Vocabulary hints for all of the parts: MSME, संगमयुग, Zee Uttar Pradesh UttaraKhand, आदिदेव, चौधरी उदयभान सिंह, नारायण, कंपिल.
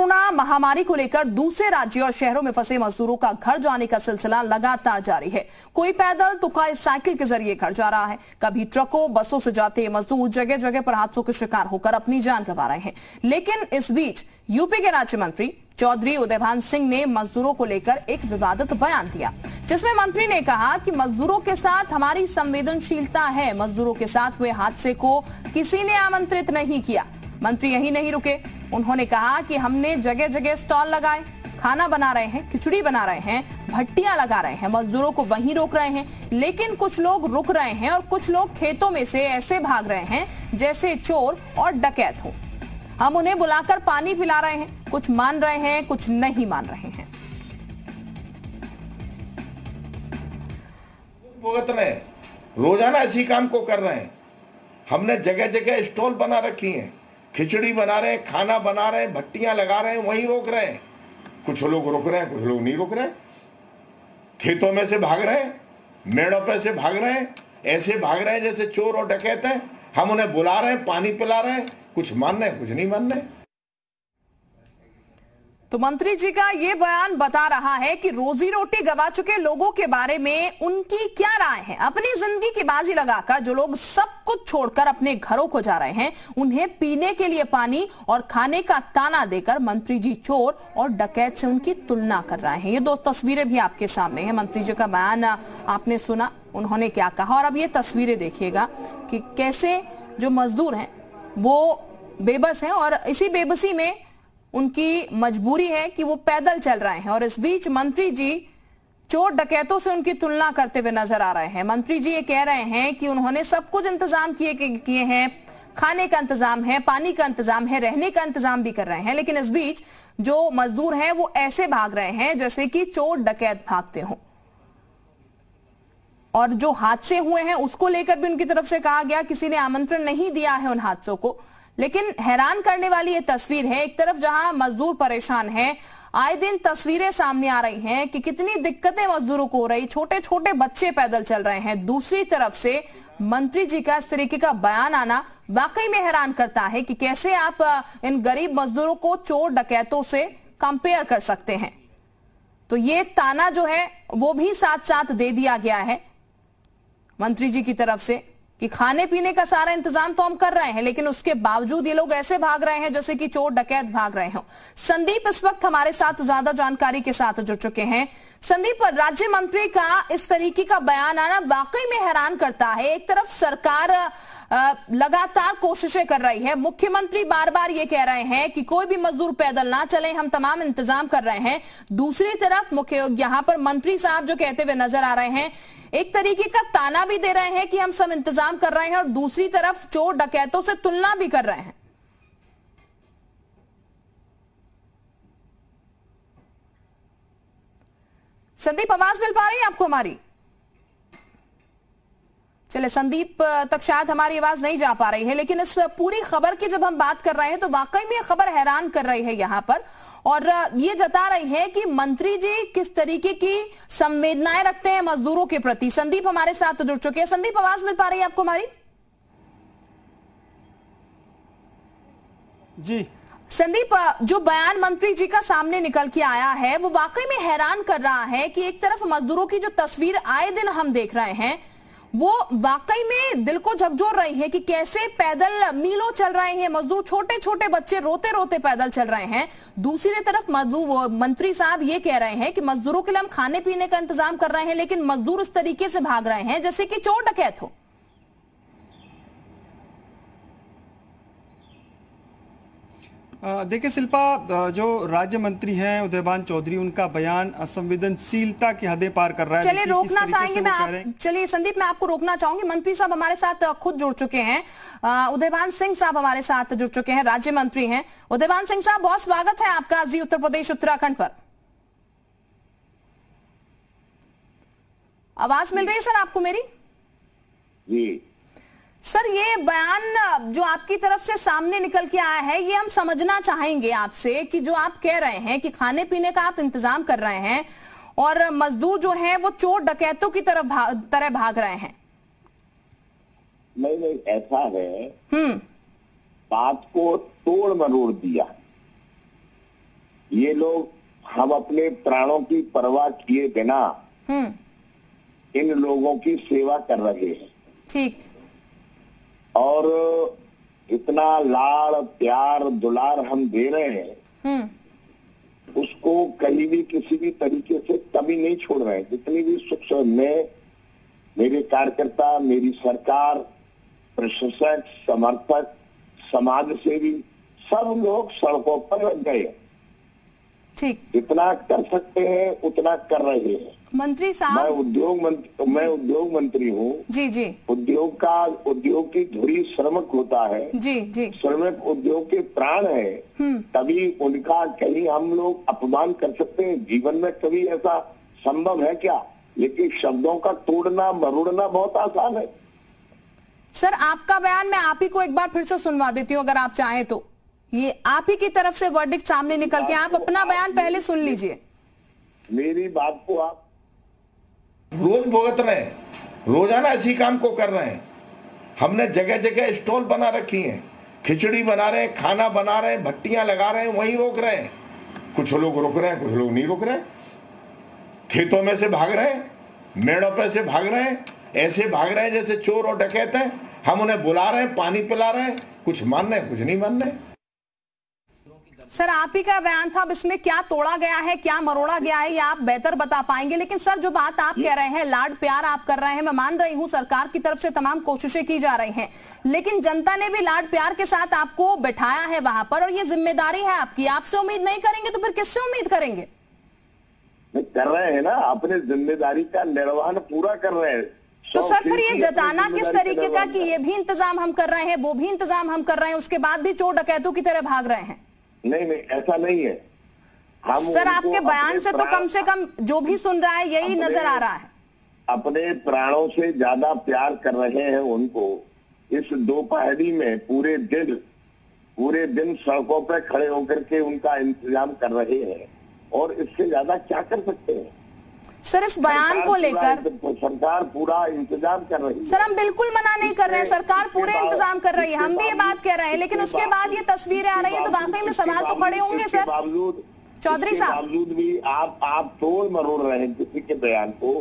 Corona महामारी को लेकर दूसरे राज्यों और शहरों में फंसे मजदूरों का घर जाने का सिलसिला लगातार जारी है। कोई पैदल तो कोई साइकिल के जरिए घर जा रहा है। कभी ट्रकों बसों से जाते मजदूर जगह जगह पर हादसों के शिकार होकर अपनी जान गंवा रहे हैं। लेकिन इस बीच यूपी के राज्य मंत्री चौधरी उदयभान सिंह ने मजदूरों को लेकर एक विवादित बयान दिया, जिसमें मंत्री ने कहा कि मजदूरों के साथ हमारी संवेदनशीलता है, मजदूरों के साथ हुए हादसे को किसी ने आमंत्रित नहीं किया। मंत्री यही नहीं रुके, उन्होंने कहा कि हमने जगह जगह स्टॉल लगाए, खाना बना रहे हैं, खिचड़ी बना रहे हैं, भट्टियां लगा रहे हैं, मजदूरों को वहीं रोक रहे हैं, लेकिन कुछ लोग रुक रहे हैं और कुछ लोग खेतों में से ऐसे भाग रहे हैं जैसे चोर और डकैत हो। हम उन्हें बुलाकर पानी पिला रहे हैं, कुछ मान रहे हैं, कुछ नहीं मान रहे हैं। भुगत रहे रोजाना इसी काम को कर रहे हैं। हमने जगह जगह स्टॉल बना रखी है, खिचड़ी बना रहे हैं, खाना बना रहे हैं, भट्टियां लगा रहे हैं, वहीं रोक रहे हैं। कुछ लोग रोक रहे हैं, कुछ लोग नहीं रोक रहे हैं। खेतों में से भाग रहे हैं, मेड़ों पे से भाग रहे हैं, ऐसे भाग रहे हैं जैसे चोर और डकैत हैं। हम उन्हें बुला रहे हैं, पानी पिला रहे हैं, कुछ मान रहे हैं, कुछ नहीं मान रहे हैं। तो मंत्री जी का ये बयान बता रहा है कि रोजी रोटी गवा चुके लोगों के बारे में उनकी क्या राय है। अपनी जिंदगी की बाजी लगाकर जो लोग सब कुछ छोड़कर अपने घरों को जा रहे हैं, उन्हें पीने के लिए पानी और खाने का ताना देकर मंत्री जी चोर और डकैत से उनकी तुलना कर रहे हैं। ये दो तस्वीरें भी आपके सामने हैं। मंत्री जी का बयान आपने सुना, उन्होंने क्या कहा, और अब ये तस्वीरें देखिएगा कि कैसे जो मजदूर हैं वो बेबस हैं और इसी बेबसी में उनकी मजबूरी है कि वो पैदल चल रहे हैं। और इस बीच मंत्री जी चोर डकैतों से उनकी तुलना करते हुए नजर आ रहे हैं। मंत्री जी ये कह रहे हैं कि उन्होंने सब कुछ इंतजाम किए हैं, खाने का इंतजाम है, पानी का इंतजाम है, रहने का इंतजाम भी कर रहे हैं, लेकिन इस बीच जो मजदूर हैं वो ऐसे भाग रहे हैं जैसे कि चोर डकैत भागते हों। और जो हादसे हुए हैं उसको लेकर भी उनकी तरफ से कहा गया किसी ने आमंत्रण नहीं दिया है उन हादसों को। लेकिन हैरान करने वाली ये तस्वीर है। एक तरफ जहां मजदूर परेशान हैं, आए दिन तस्वीरें सामने आ रही हैं कि कितनी दिक्कतें मजदूरों को हो रही, छोटे छोटे बच्चे पैदल चल रहे हैं। दूसरी तरफ से मंत्री जी का इस तरीके का बयान आना वाकई में हैरान करता है कि कैसे आप इन गरीब मजदूरों को चोर डकैतों से कंपेयर कर सकते हैं। तो ये ताना जो है वो भी साथ साथ दे दिया गया है मंत्री जी की तरफ से कि खाने पीने का सारा इंतजाम तो हम कर रहे हैं, लेकिन उसके बावजूद ये लोग ऐसे भाग रहे हैं जैसे कि चोर डकैत भाग रहे हों। संदीप इस वक्त हमारे साथ ज्यादा जानकारी के साथ जुड़ चुके हैं। संदीप, राज्य मंत्री का इस तरीके का बयान आना वाकई में हैरान करता है। एक तरफ सरकार लगातार कोशिशें कर रही है, मुख्यमंत्री बार बार ये कह रहे हैं कि कोई भी मजदूर पैदल ना चले, हम तमाम इंतजाम कर रहे हैं। दूसरी तरफ यहाँ पर मंत्री साहब जो कहते हुए नजर आ रहे हैं, एक तरीके का ताना भी दे रहे हैं कि हम सब इंतजाम कर रहे हैं, और दूसरी तरफ चोर डकैतों से तुलना भी कर रहे हैं। संदीप, आवाज मिल पा रही है आपको हमारी? चले, संदीप तक शायद हमारी आवाज नहीं जा पा रही है, लेकिन इस पूरी खबर की जब हम बात कर रहे हैं तो वाकई में खबर हैरान कर रही है यहाँ पर, और ये जता रही है कि मंत्री जी किस तरीके की संवेदनाएं रखते हैं मजदूरों के प्रति। संदीप हमारे साथ जुड़ चुके हैं। संदीप, आवाज मिल पा रही है आपको हमारी? जी संदीप, जो बयान मंत्री जी का सामने निकल के आया है वो वाकई में हैरान कर रहा है कि एक तरफ मजदूरों की जो तस्वीर आए दिन हम देख रहे हैं वो वाकई में दिल को झकझोर रही है कि कैसे पैदल मीलों चल रहे हैं मजदूर, छोटे छोटे बच्चे रोते रोते पैदल चल रहे हैं। दूसरी तरफ मजदूर मंत्री साहब ये कह रहे हैं कि मजदूरों के लिए हम खाने पीने का इंतजाम कर रहे हैं, लेकिन मजदूर इस तरीके से भाग रहे हैं जैसे कि चोर डकैत हो। देखिए शिल्पा, जो राज्य मंत्री हैं उदयभान चौधरी, उनका बयान संवेदनशीलता की हदें पार कर रहा है। चलिए रोकना चाहेंगे, चलिए संदीप मैं आपको रोकना चाहूंगी। मंत्री साहब हमारे साथ खुद जुड़ चुके हैं, उदयभान सिंह साहब हमारे साथ जुड़ चुके हैं, राज्य मंत्री हैं। उदयभान सिंह साहब, बहुत स्वागत है आपका जी उत्तर प्रदेश उत्तराखंड पर। आवाज मिल रही है सर आपको मेरी? जी सर, ये बयान जो आपकी तरफ से सामने निकल के आया है, ये हम समझना चाहेंगे आपसे कि जो आप कह रहे हैं कि खाने पीने का आप इंतजाम कर रहे हैं और मजदूर जो हैं वो चोर डकैतों की तरह भाग रहे हैं। नहीं, ऐसा है, बात को तोड़ मरोड़ दिया। ये लोग हम अपने प्राणों की परवाह किए बिना इन लोगों की सेवा कर रहे हैं। ठीक। और इतना लाड़ प्यार दुलार हम दे रहे हैं उसको कहीं भी किसी भी तरीके से कमी नहीं छोड़ रहे हैं। जितनी भी सुख में मेरे कार्यकर्ता, मेरी सरकार, प्रशासक, समर्थक, समाज सेवी सब लोग सड़कों पर लग गए। ठीक। जितना कर सकते हैं उतना कर रहे हैं। मंत्री साहब, मैं उद्योग मंत्री हूँ। जी जी। उद्योग की धुरी श्रमिक होता है। जी जी। श्रमिक उद्योग के प्राण है, तभी उनका कहीं हम लोग अपमान कर सकते हैं? जीवन में कभी ऐसा संभव है क्या? लेकिन शब्दों का तोड़ना मरोड़ना बहुत आसान है। सर, आपका बयान मैं आप ही को एक बार फिर से सुनवा देती हूँ, अगर आप चाहें तो। ये आप ही की तरफ से वर्डिक्ट सामने निकल के, आप अपना बयान पहले सुन लीजिए। मेरी बात को आप रोज भुगत रहे हैं, रोजाना ऐसी काम को कर रहे हैं। हमने जगह जगह स्टॉल बना रखी हैं, खिचड़ी बना रहे हैं, खाना बना रहे हैं, भट्टियां लगा रहे हैं, वहीं रोक रहे हैं। कुछ लोग रोक रहे हैं, कुछ लोग नहीं रोक रहे हैं। खेतों में से भाग रहे हैं, मेड़ों पे से भाग रहे हैं, ऐसे भाग रहे हैं जैसे चोर और डकैत हैं। हम उन्हें बुला रहे हैं, पानी पिला रहे हैं, कुछ मान रहे हैं, कुछ नहीं मान रहे हैं। सर, आप ही का बयान था, अब इसमें क्या तोड़ा गया है, क्या मरोड़ा गया है, ये आप बेहतर बता पाएंगे। लेकिन सर, जो बात आप कह रहे हैं, लाड प्यार आप कर रहे हैं, मैं मान रही हूं सरकार की तरफ से तमाम कोशिशें की जा रही हैं, लेकिन जनता ने भी लाड प्यार के साथ आपको बैठाया है वहां पर, और ये जिम्मेदारी है आपकी। आपसे उम्मीद नहीं करेंगे तो फिर किससे उम्मीद करेंगे? कर रहे हैं ना, अपने जिम्मेदारी का निर्वहन पूरा कर रहे हैं। तो सर, फिर ये जताना किस तरीके का कि ये भी इंतजाम हम कर रहे हैं, वो भी इंतजाम हम कर रहे हैं, उसके बाद भी चोर डकैतों की तरह भाग रहे हैं? नहीं नहीं, ऐसा नहीं है। हम सर, आपके बयान से तो कम से कम जो भी सुन रहा है यही नजर आ रहा है। अपने प्राणों से ज्यादा प्यार कर रहे हैं उनको। इस दोपहरी में पूरे दिन सड़कों पर खड़े होकर के उनका इंतजाम कर रहे हैं, और इससे ज्यादा क्या कर सकते हैं? सर, इस बयान को लेकर सरकार पूरा इंतजाम कर रही है। सर, हम बिल्कुल मना नहीं कर रहे हैं, सरकार पूरे इंतजाम कर रही है, हम भी ये बात कह रहे हैं, लेकिन उसके बाद ये तस्वीरें आ रही है तो वाकई में सवाल तो खड़े होंगे। सर बावजूद, चौधरी साहब, बावजूद भी आप तोड़ मरोड़ रहे हैं किसी के बयान को,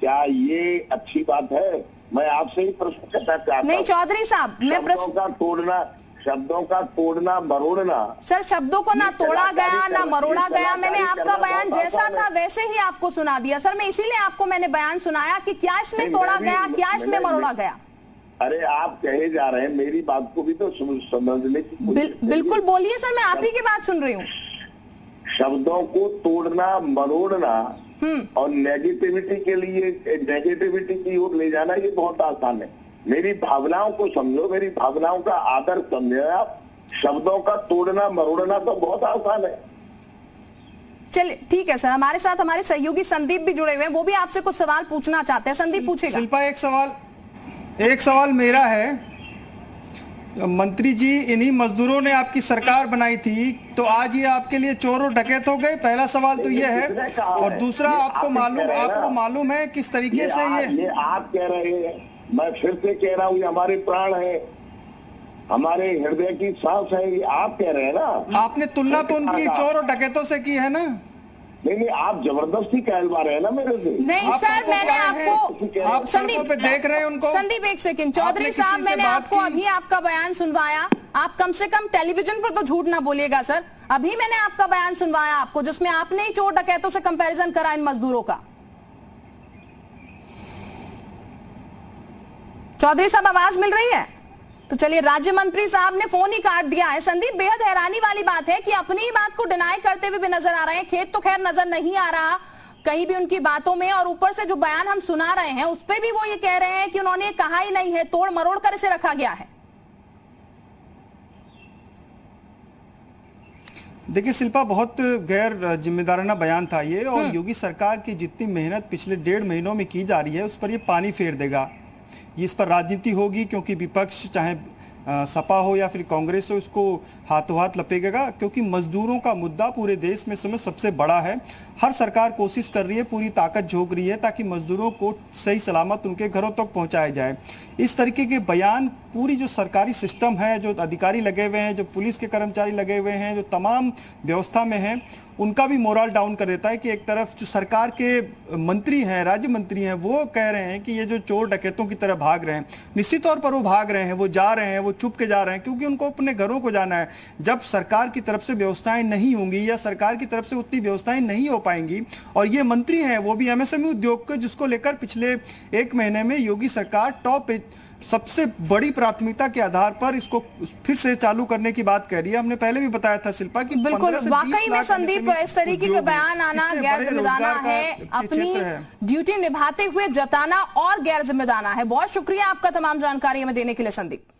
क्या ये अच्छी बात है? मैं आपसे ही प्रश्न करना चाहता हूँ। नहीं चौधरी साहब, मैं प्रश्न तोड़ना, शब्दों का तोड़ना मरोड़ना। सर, शब्दों को ना तोड़ा गया ना मरोड़ा गया। मैंने आपका बयान जैसा था वैसे ही आपको सुना दिया। सर, मैं इसीलिए आपको मैंने बयान सुनाया कि क्या इसमें तोड़ा गया, क्या इसमें मरोड़ा गया। अरे, आप कहे जा रहे हैं, मेरी बात को भी तो समझने की कोशिश। बिल्कुल बोलिए सर, मैं आप ही की बात सुन रही हूँ। शब्दों को तोड़ना मरोड़ना और नेगेटिविटी के लिए, नेगेटिविटी की ओर ले जाना, ये बहुत आसान है। मेरी भावनाओं को समझो, मेरी भावनाओं का आदर समझो। आप शब्दों का तोड़ना मरोड़ना तो बहुत आसान है। चलिए ठीक है सर, हमारे साथ हमारे सहयोगी संदीप भी जुड़े हुए हैं, वो भी आपसे कुछ सवाल पूछना चाहते हैं। संदीप पूछेगा। शिल्पा, एक सवाल मेरा है। मंत्री जी, इन्हीं मजदूरों ने आपकी सरकार बनाई थी, तो आज ये आपके लिए चोर और डकैत हो गए, पहला सवाल तो ये है। और दूसरा, आपको मालूम है किस तरीके से ये आप कह रहे हैं? मैं फिर से कह रहा हूँ, ये हमारे प्राण है, हमारे हृदय की सांस है, ये आप कह रहे हैं ना। आपने तुलना तो उनकी चोर और डकैतों से की है ना। नहीं, आप जबरदस्ती कहलवा रहे हैं ना मेरे से। नहीं सर, मैंने आपको, आप संदीप पे देख रहे हैं उनको। संदीप, एक सेकंड। चौधरी साहब, मैंने आपको अभी आपका बयान सुनवाया, आप कम से कम टेलीविजन पर तो झूठ ना बोलिएगा। सर, अभी मैंने आपका बयान सुनवाया आपको, जिसमें आपने चोर डकैतों से कंपेरिजन करा इन मजदूरों का। चौधरी साहब, आवाज मिल रही है? तो चलिए, राज्य मंत्री साहब ने फोन ही काट दिया है। संदीप, बेहद हैरानी वाली बात है कि अपनी ही बात को डिनाई करते हुए भी नजर आ रहे हैं। खेत तो खैर नजर नहीं आ रहा कहीं भी उनकी बातों में, और ऊपर से जो बयान हम सुना रहे हैं उस पर भी वो ये कह रहे हैं कि उन्होंने कहा ही नहीं है, तोड़ मरोड़ कर इसे रखा गया है। देखिए शिल्पा, बहुत गैर जिम्मेदाराना बयान था ये, और योगी सरकार की जितनी मेहनत पिछले 1.5 महीनों में की जा रही है उस पर ये पानी फेर देगा। इस पर राजनीति होगी, क्योंकि विपक्ष चाहे सपा हो या फिर कांग्रेस हो, इसको हाथों हाथ लपेटेगा, क्योंकि मजदूरों का मुद्दा पूरे देश में समय सबसे बड़ा है। हर सरकार कोशिश कर रही है, पूरी ताकत झोंक रही है ताकि मजदूरों को सही सलामत उनके घरों तक पहुंचाया जाए। इस तरीके के बयान पूरी जो सरकारी सिस्टम है, जो अधिकारी लगे हुए हैं, जो पुलिस के कर्मचारी लगे हुए हैं, जो तमाम व्यवस्था में हैं, उनका भी मोरल डाउन कर देता है कि एक तरफ जो सरकार के मंत्री हैं, राज्य मंत्री हैं, वो कह रहे हैं कि ये जो चोर डकैतों की तरह भाग रहे हैं, निश्चित तौर पर वो भाग रहे हैं, वो जा रहे हैं, वो छुप के जा रहे हैं, क्योंकि उनको अपने घरों को जाना है। जब सरकार की तरफ से व्यवस्थाएं नहीं होंगी या सरकार की तरफ से उतनी व्यवस्थाएं नहीं हो पाएंगी, और ये मंत्री हैं वो भी MSME उद्योग के, जिसको लेकर पिछले एक महीने में योगी सरकार टॉप सबसे बड़ी प्राथमिकता के आधार पर इसको फिर से चालू करने की बात कर रही है। हमने पहले भी बताया था शिल्पा कि बिल्कुल वाकई में संदीप इस तरीके के बयान आना गैर जिम्मेदाराना है, अपनी ड्यूटी निभाते हुए जताना और गैर जिम्मेदाराना है। बहुत शुक्रिया आपका तमाम जानकारी हमें देने के लिए संदीप।